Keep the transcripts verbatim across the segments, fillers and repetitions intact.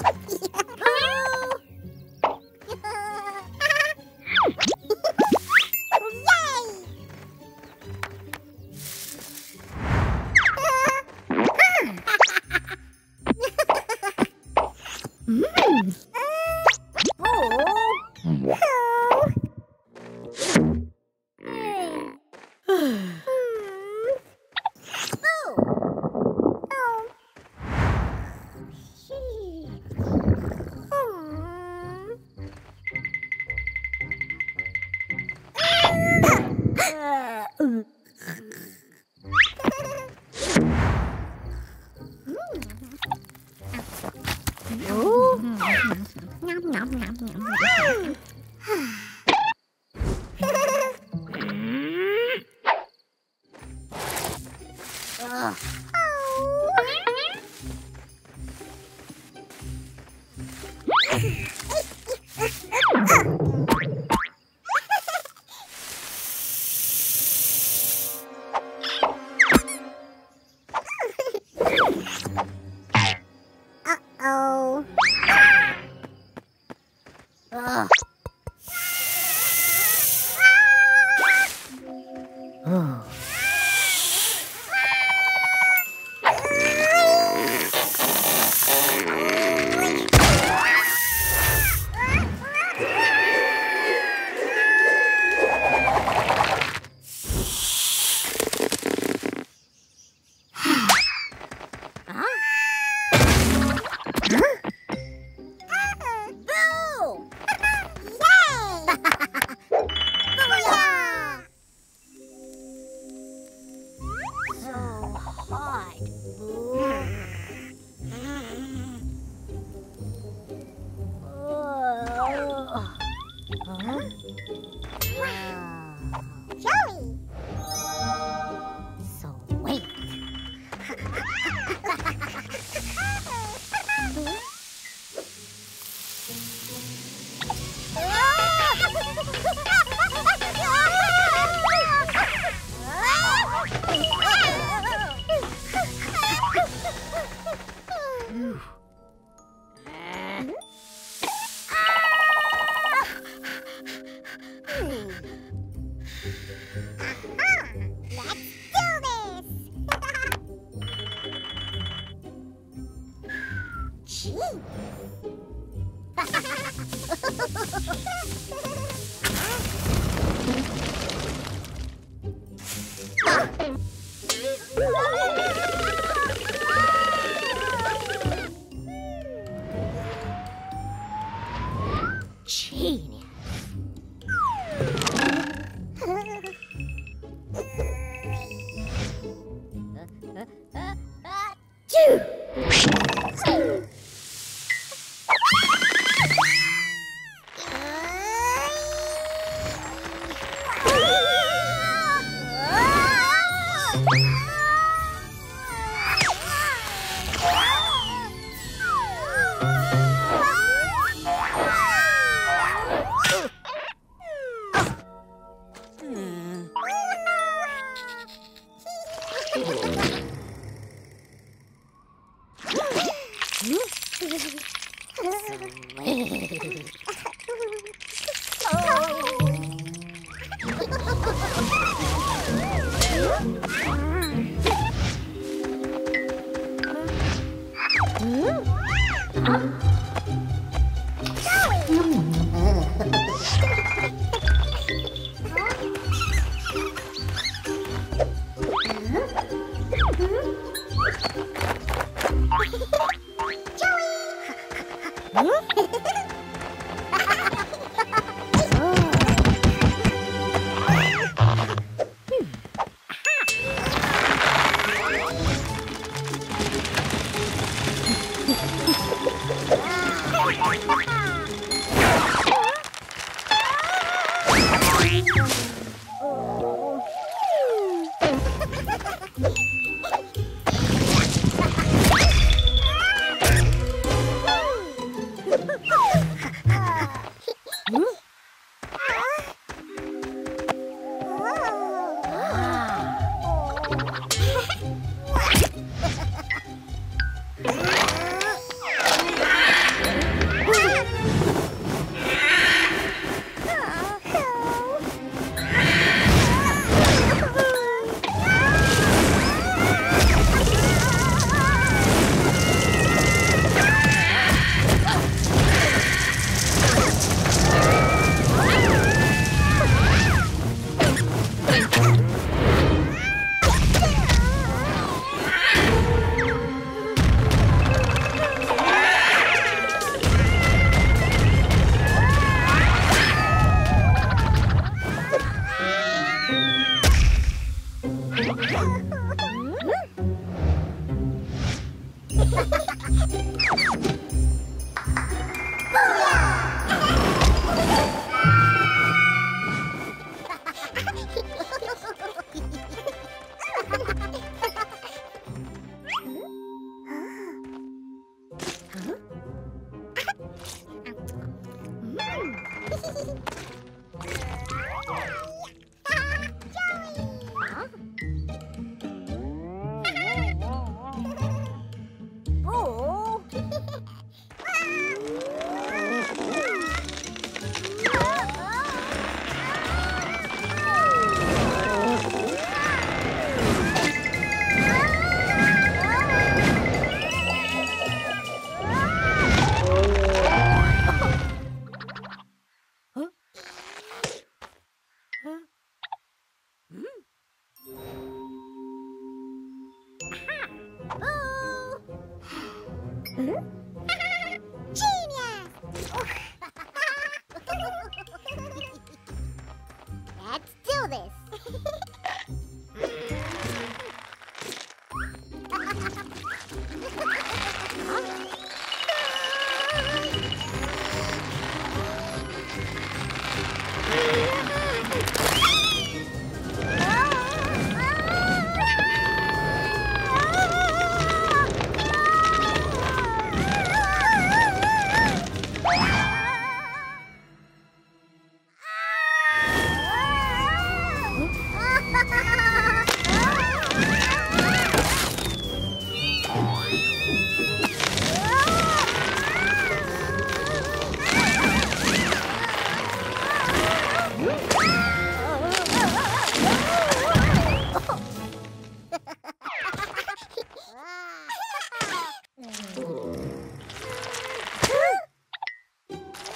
Oh!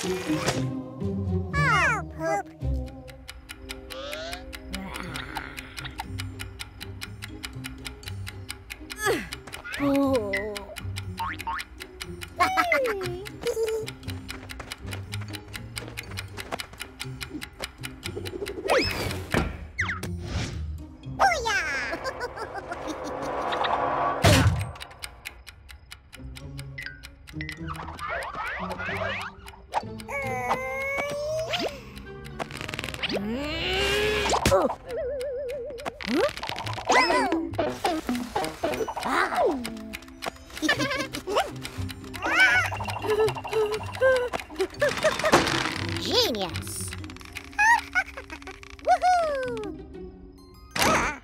Oh, poop. Oh. Genius. Woohoo! Ah.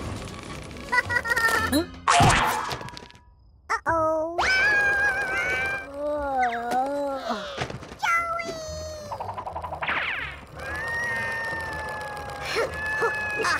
Huh? Uh-oh. Ah. Joey! Huh.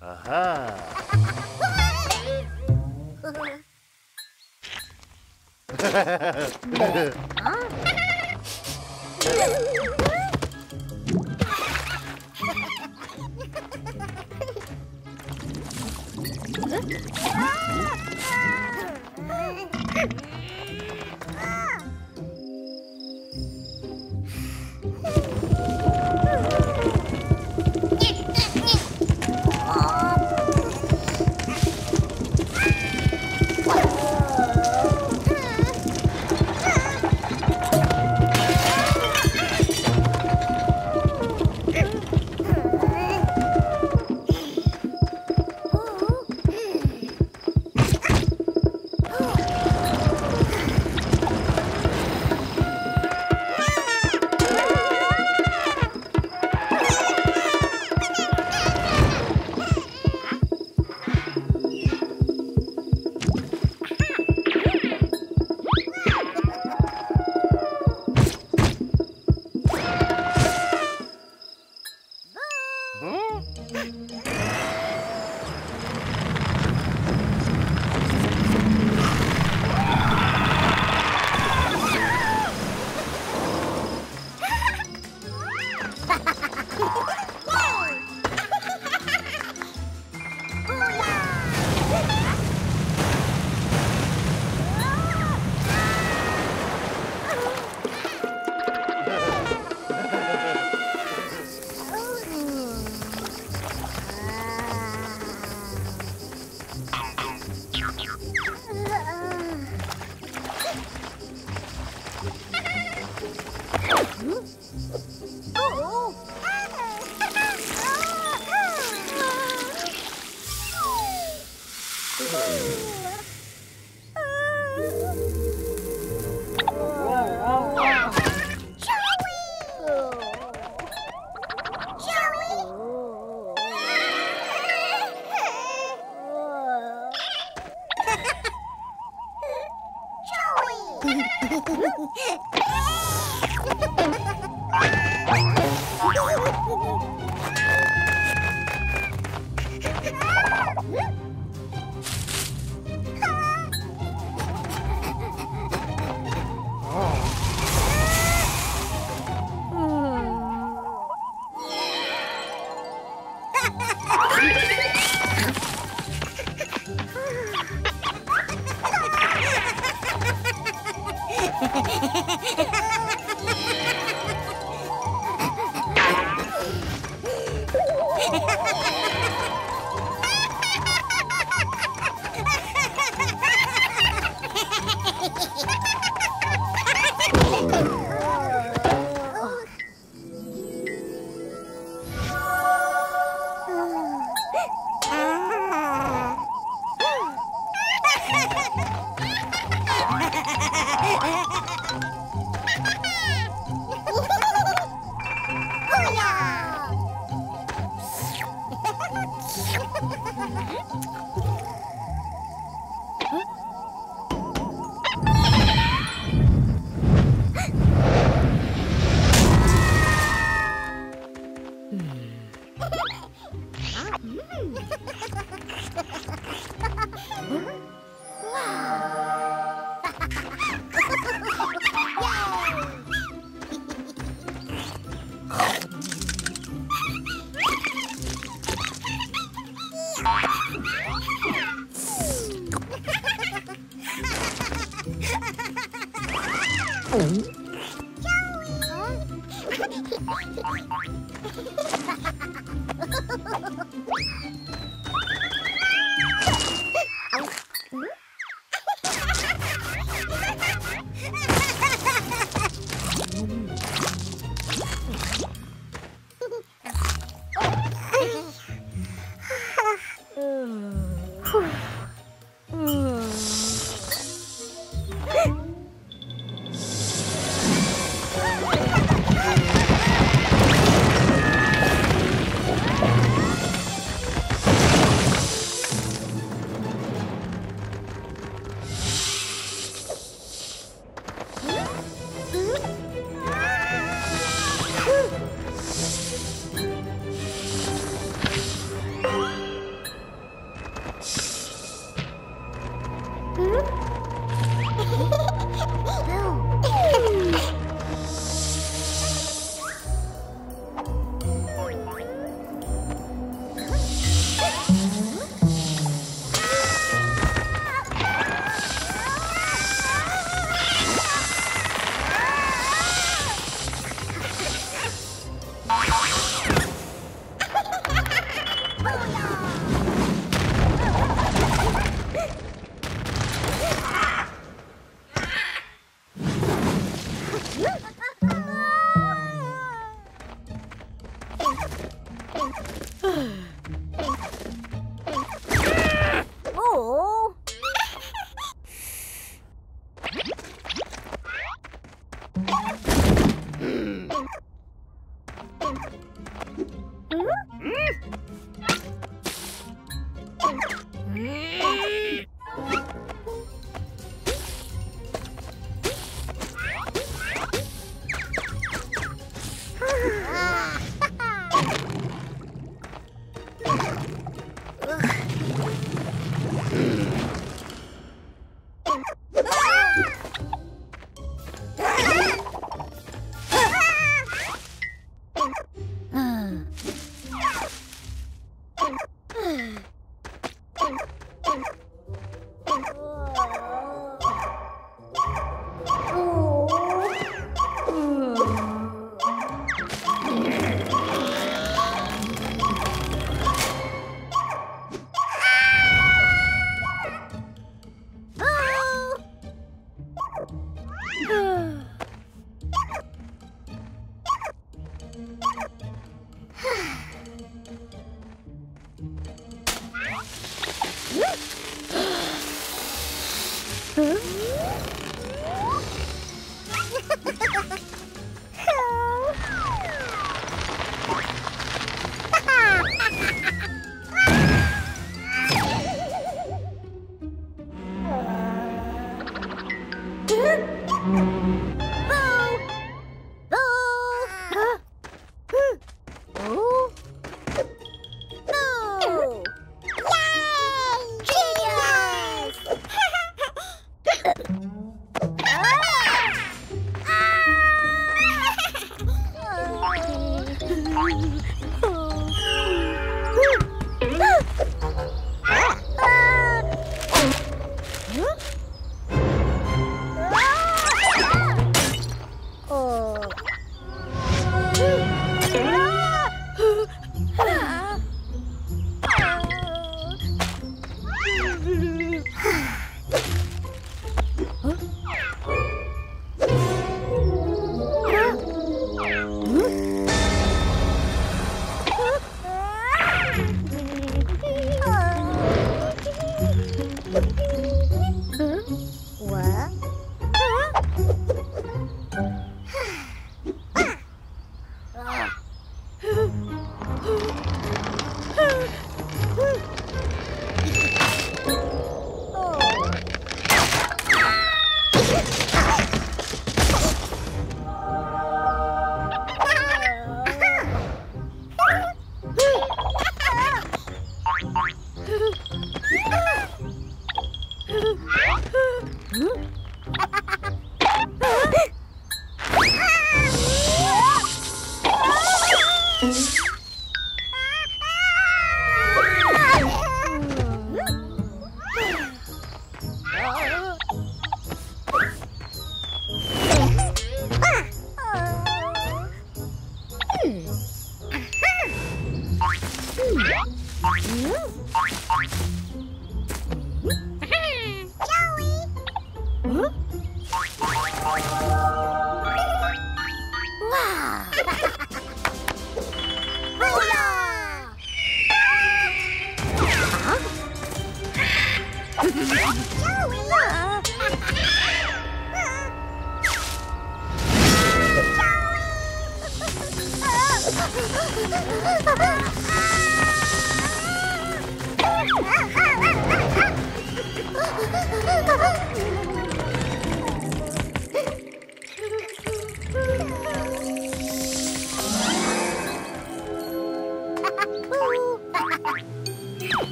Aha.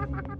Ha ha ha.